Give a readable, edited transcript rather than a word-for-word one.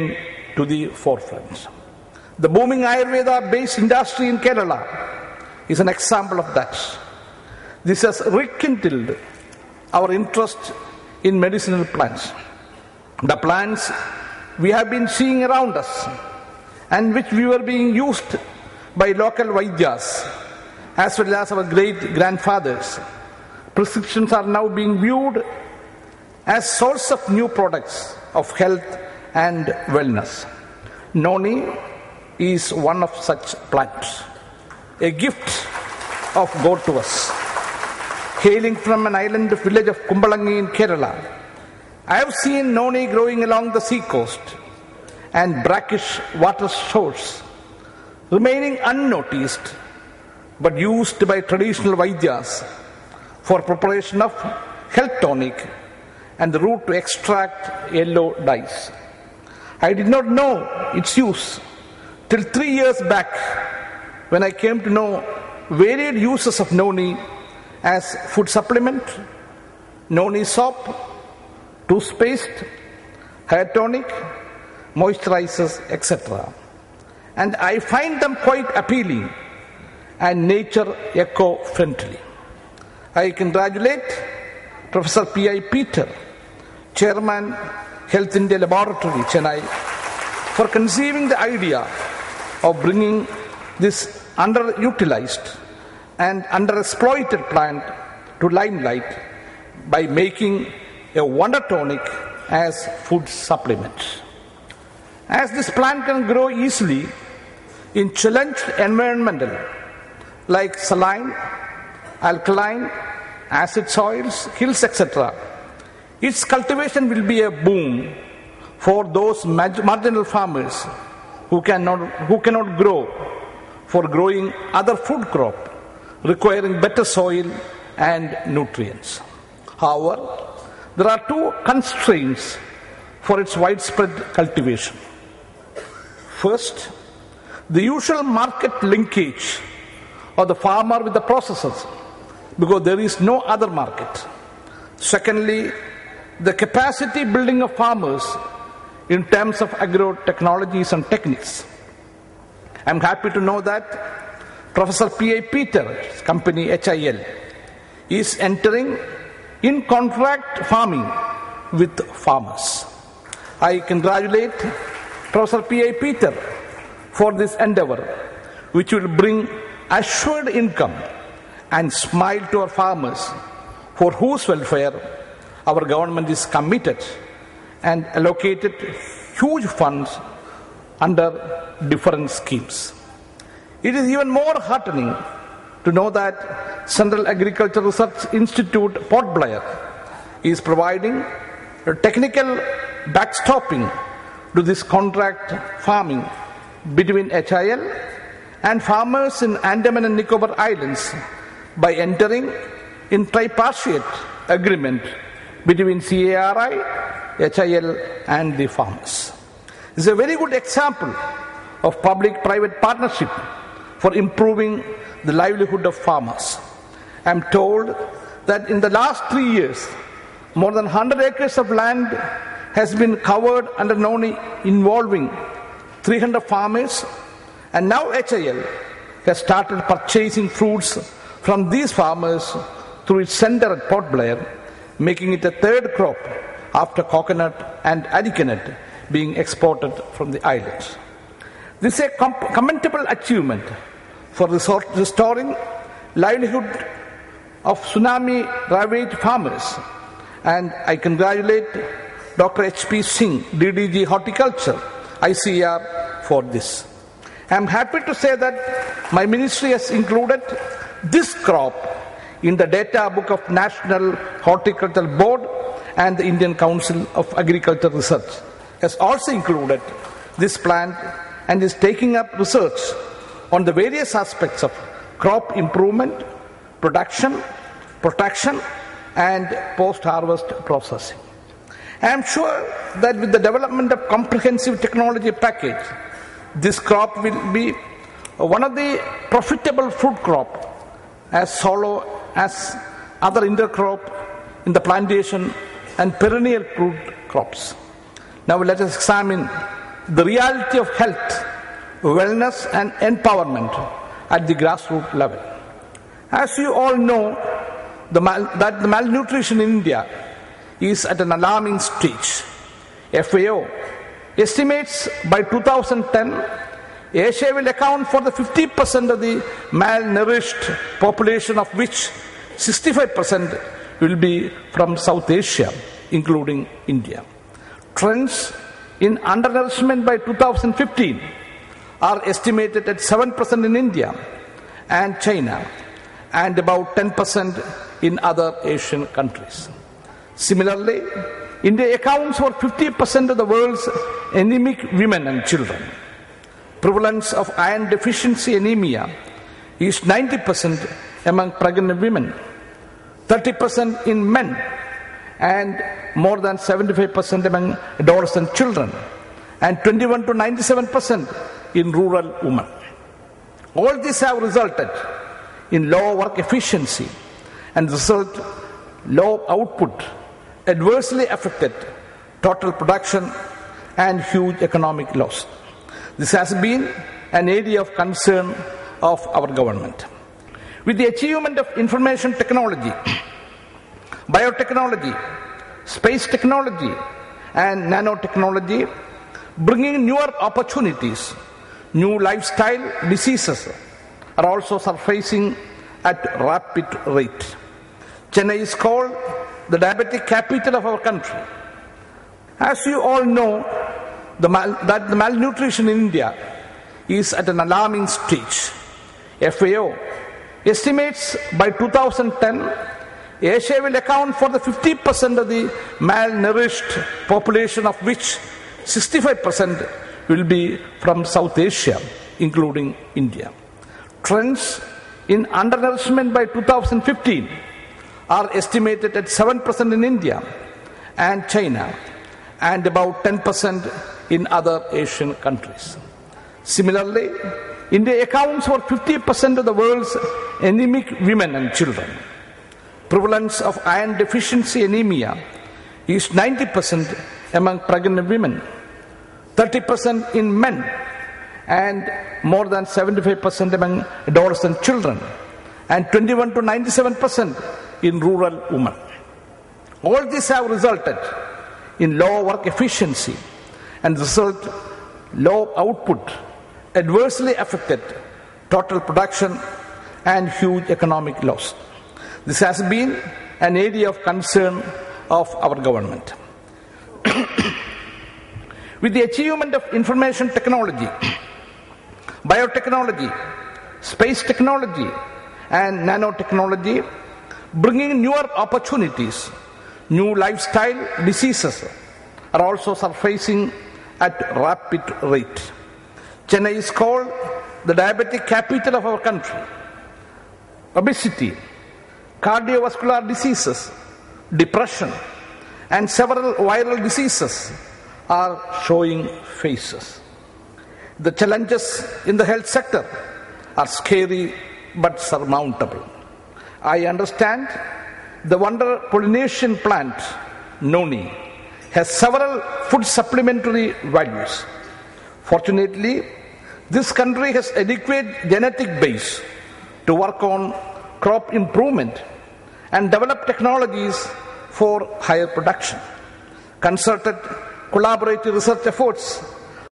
to the forefront. The booming Ayurveda-based industry in Kerala is an example of that. This has rekindled our interest in medicinal plants. The plants we have been seeing around us and which we were being used by local Vaidyas as well as our great-grandfathers. Prescriptions are now being viewed as source of new products of health and wellness. Noni is one of such plants, a gift of God to us. Hailing from an island village of Kumbhalangi in Kerala, I have seen noni growing along the seacoast and brackish water shores, remaining unnoticed but used by traditional Vaidyas for preparation of health tonic and the root to extract yellow dyes. I did not know its use till 3 years back when I came to know varied uses of noni as food supplement, noni soap, toothpaste, hair tonic, moisturizers, etc. And I find them quite appealing and nature eco-friendly. I congratulate Professor P. I. Peter, Chairman, Health India Laboratory, Chennai, for conceiving the idea of bringing this underutilized and underexploited plant to limelight by making a wonder tonic as food supplement. As this plant can grow easily in challenged environmental like saline, alkaline, acid soils, hills, etc., its cultivation will be a boom for those marginal farmers who cannot grow for growing other food crop requiring better soil and nutrients. However, there are two constraints for its widespread cultivation. First, the usual market linkage of the farmer with the processors, because there is no other market. Secondly, the capacity building of farmers in terms of agro-technologies and techniques. I am happy to know that Professor P. A. Peter's company, HIL, is entering in contract farming with farmers. I congratulate Professor P. A. Peter for this endeavor, which will bring assured income and smile to our farmers, for whose welfare our government is committed and allocated huge funds under different schemes. It is even more heartening to know that Central Agricultural Research Institute, Port Blair, is providing a technical backstopping to this contract farming between HIL and farmers in Andaman and Nicobar Islands by entering in tripartite agreement between CARI, HIL and the farmers. This is a very good example of public-private partnership for improving the livelihood of farmers. I am told that in the last 3 years, more than 100 acres of land has been covered under noni involving 300 farmers, and now HIL has started purchasing fruits from these farmers through its center at Port Blair, making it the third crop after coconut and arecanut being exported from the islands. This is a commendable achievement for restoring livelihood of tsunami-ravaged farmers, and I congratulate Dr. H. P. Singh, D.D.G. Horticulture, I.C.R. for this. I am happy to say that my ministry has included this crop in the data book of National Horticultural Board, and the Indian Council of Agricultural Research has also included this plant and is taking up research on the various aspects of crop improvement, production, protection, and post-harvest processing. I am sure that with the development of comprehensive technology package, this crop will be one of the profitable food crop as solo as other intercrop in the plantation and perennial fruit crops. Now let us examine the reality of health, wellness and empowerment at the grassroots level. As you all know, that the malnutrition in India is at an alarming stage. FAO estimates by 2010, Asia will account for the 50% of the malnourished population, of which 65% will be from South Asia, including India. Trends in undernourishment by 2015 are estimated at 7% in India and China, and about 10% in other Asian countries. Similarly, India accounts for 50% of the world's anemic women and children. Prevalence of iron deficiency anemia is 90% among pregnant women, 30% in men, and more than 75% among adolescent children, and 21 to 97% in rural women. All these have resulted in low work efficiency and result low output, adversely affected total production and huge economic loss. This has been an area of concern of our government. With the achievement of information technology, biotechnology, space technology and nanotechnology, bringing newer opportunities, new lifestyle diseases are also surfacing at rapid rate. Chennai is called the diabetic capital of our country. As you all know, that the malnutrition in India is at an alarming stage. FAO estimates by 2010, Asia will account for the 50% of the malnourished population, of which 65% will be from South Asia, including India. Trends in undernourishment by 2015 are estimated at 7% in India and China, and about 10% in other Asian countries. Similarly, India accounts for 50% of the world's anemic women and children. Prevalence of iron deficiency anemia is 90% among pregnant women, 30% in men, and more than 75% among adolescent children, and 21 to 97% in rural women. All these have resulted in low work efficiency and result low output, adversely affected total production and huge economic loss. This has been an area of concern of our government. With the achievement of information technology, biotechnology, space technology and nanotechnology, bringing newer opportunities, new lifestyle diseases are also surfacing at rapid rate. Chennai is called the diabetic capital of our country. Obesity, cardiovascular diseases, depression, and several viral diseases are showing faces. The challenges in the health sector are scary but surmountable. I understand the wonder pollination plant, noni, has several food supplementary values. Fortunately, this country has adequate genetic base to work on crop improvement and develop technologies for higher production. Concerted collaborative research efforts